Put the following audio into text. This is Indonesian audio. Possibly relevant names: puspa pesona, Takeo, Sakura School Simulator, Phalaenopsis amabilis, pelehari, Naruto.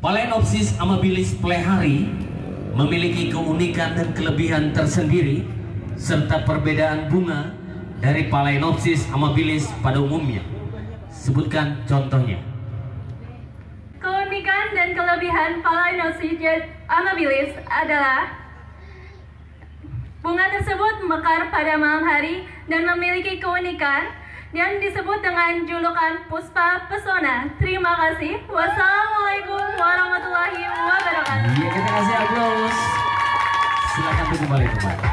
Phalaenopsis amabilis pelehari memiliki keunikan dan kelebihan tersendiri serta perbedaan bunga dari Phalaenopsis amabilis pada umumnya. Sebutkan contohnya. Keunikan dan kelebihan Phalaenopsis amabilis adalah bunga tersebut mekar pada malam hari dan memiliki keunikan yang disebut dengan julukan puspa pesona. Terima kasih. Wassalamualaikum warahmatullahi wabarakatuh. Ya, kita kasih aplaus. Silakan kembali.